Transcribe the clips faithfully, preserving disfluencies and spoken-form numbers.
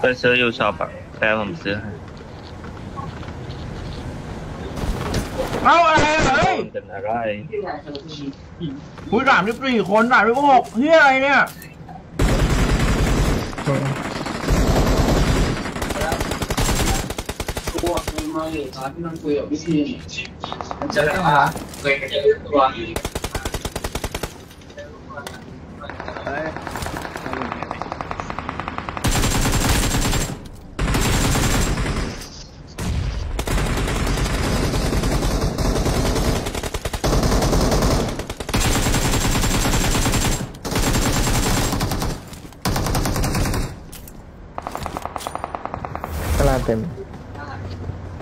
ไปซื้อยูช็อปอะแฟนผมซื้อเอาอะไรเฮ้ยเป็นอะไรผู้สามสิบสี่คนสามสิบหกเฮียอะไรเนี่ยพวกมันมาอยู่ตอนที่มันคุยกับพี่ทีมันจะได้มาเคยเจอตัวกลาเต็ม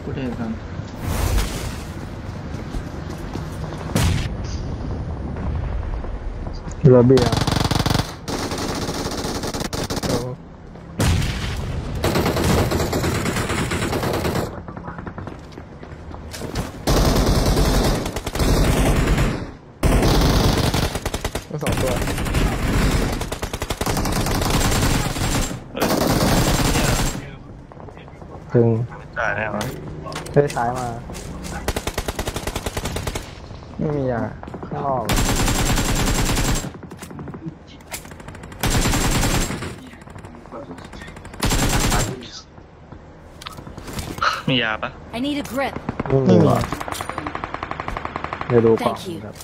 พูดเองครับโรเบียสองตัวพึ่งจ่ายแน่นอนได้สายมาไม่มียาข้างนอกมียาปะไม่มีหรอเดี๋ยวดูก่อนครับ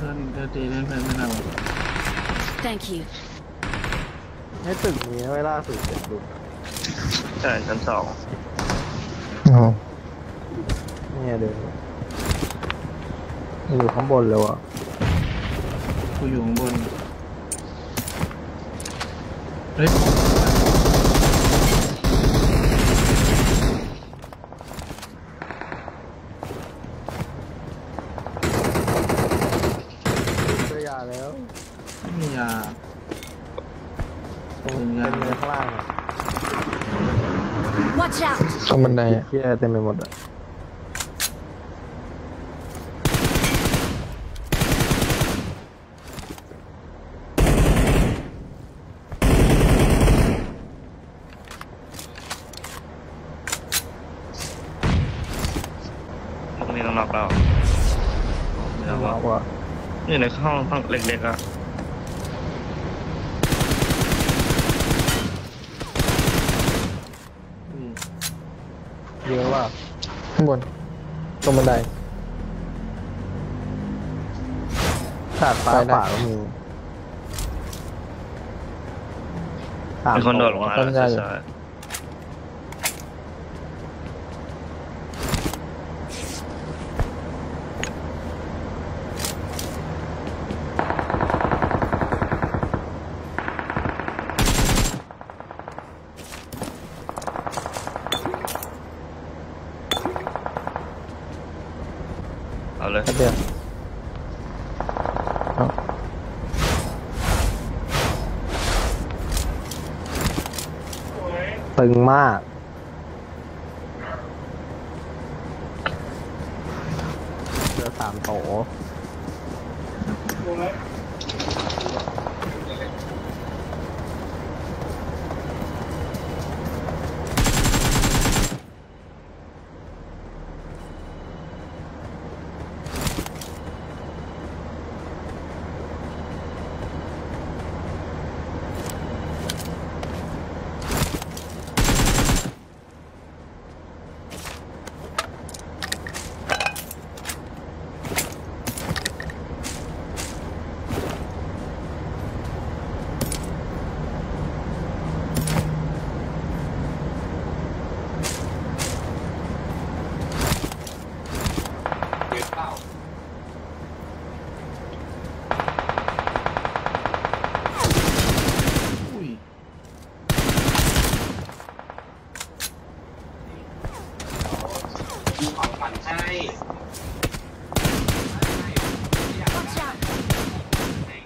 เดินเดินตีเดินไปไม่นานหรอกให้ตึกนี้ไว้ล่าสุดเด็ดดุใช่ชั้นสองอ๋อเนี่ยเดินอยู่ข้างบนเลยว่ะกูอยู่ข้างบนเฮ้ยแล้วมียาโอ้ยยาข้างล่างตรงบันไดเหี้ยเต็มไปหมดอ่ะตรงนี้ต้องล็อกแล้วต้องล็อกว่ะนี่ในห้องห้องเล็กๆอ่ะเยอะว่ะข้างบนตรงบันไดขาดปลาป่าก็มีสามคนโดดลงมาแล้วใช่เอาเลยเดี๋ยวตึงมากเจอสามโถเ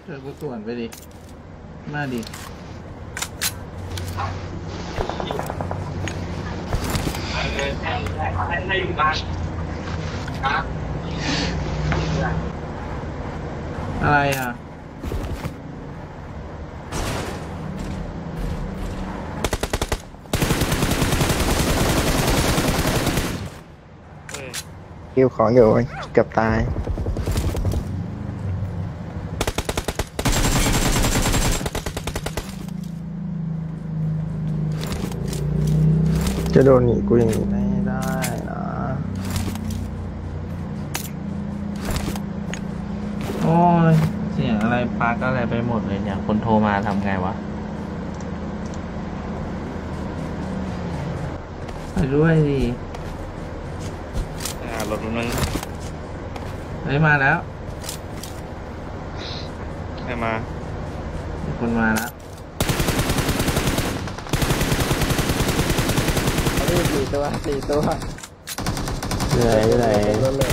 ออกูส่วนไปดิมาดิ อะไรอ่ะคิวของอยู่เกือบตายจะโดนหนีกูอย่างนี้ไม่ได้นะโอ้ยเสียงอะไรปากอะไรไปหมดเลยเนี่ยคนโทรมาทำไงวะไปด้วยดิรถมันเฮ้ยมาแล้วใครมาคนมาแล้วสี่ตัวสี่ตัวเหนื่อยเหนื่อย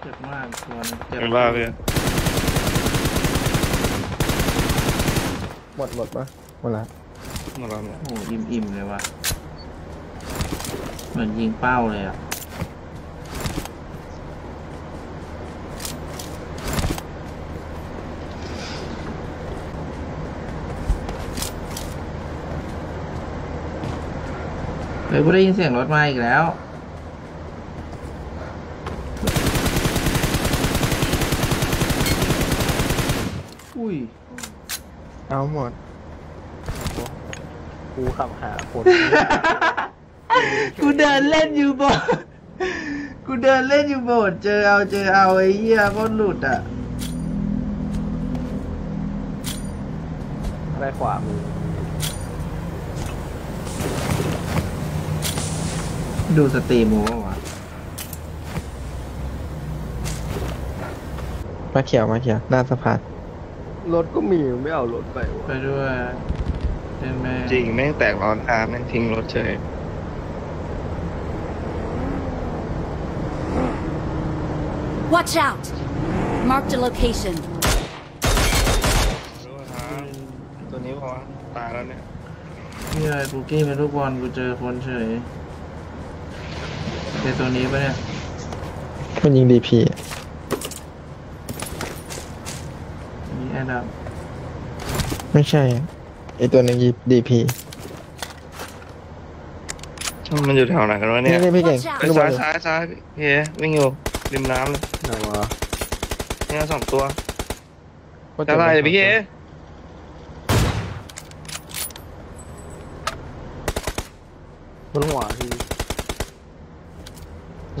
เจ็บมากตัวเจ็บมากเลยหมดหมดปะหมดละหมดละโอ้อิ่มอิ่มเลยวะเหมือนยิงเป้าเลยอ่ะเฮ้ยกูได้ยินเสียงรถมาอีกแล้วอุ้ยเอาหมดกูขับหาคนกูเดินเล่นอยู่โบสถ์กูเดินเล่นอยู่โบสถ์เจอเอาเจอเอาไอ้เหี้ยก็หลุดอ่ะอะไรขวามือดูสตรีมวะวะมาเขียวมาเขียวหน้าสะพานรถก็มีไม่เอารถไปวะไปด้วยจริงแม่งแตกออนอาร์แม่งทิ้งรถเฉยWatch out! Mark the location. ตัวนี้พอตายแล้วเนี่ยนี่อะไรปุกกี้เป็นลูกบอลกูเจอคนเฉยเจอตัวนี้ปะเนี่ยมันยิงดีพีนี่แอดดับไม่ใช่ไอตัวนี้ยิงดีพีมันอยู่แถวไหนกันวะเนี่ยไม่เก่งซ้ายซ้ายซ้ายเฮ้ยวิ่งอยู่ริมน้ำเลยหนาวอ่ะเนี่ยสองตัวจะไล่พี่เก๋บนหัวที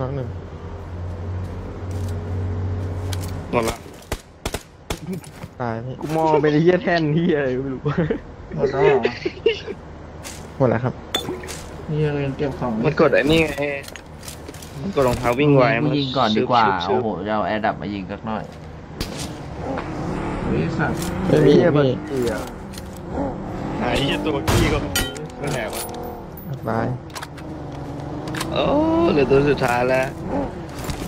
น้องหนึ่งหมดละตายพี่กูมองไปในเยี่ยแท่นที่อะไรไม่รู้หมดแล้วหมดแล้วครับนี่ยังเก็บของมันกดไอ้นี่ไงมันก็ลองพาวิ่งไวมันยิงก่อนดีกว่าโอ้โหเราแอร์ดับมายิงสักหน่อยเฮ้ยสัตว์ไอ้เหี้ยบักกี้อ่ะไอ้เหี้ยตัวบักกี้ก็ไม่แหลกวะตายโอ้เหลือตัวสุดท้ายแล้ว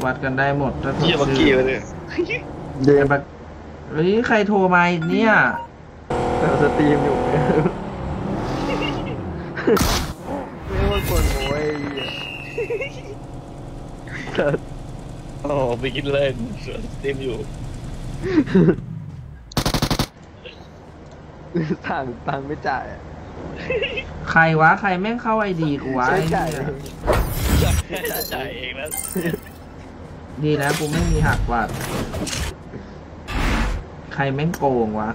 วัดกันได้หมดถ้าเหี้ยบักกี้ไปเลยเดี๋ยวบักเฮ้ยใครโทรมาเนี่ยเราสตรีมอยู่ไม่ว่ากดโวยโอ้ไปกินเล่นเต็มอยู่สั่งตังไม่จ่ายใครวะใครแม่งเข้าไอดีกูวะจ่ายเองแล้วดีนะกูไม่มีหักว่าใครแม่งโกงวะ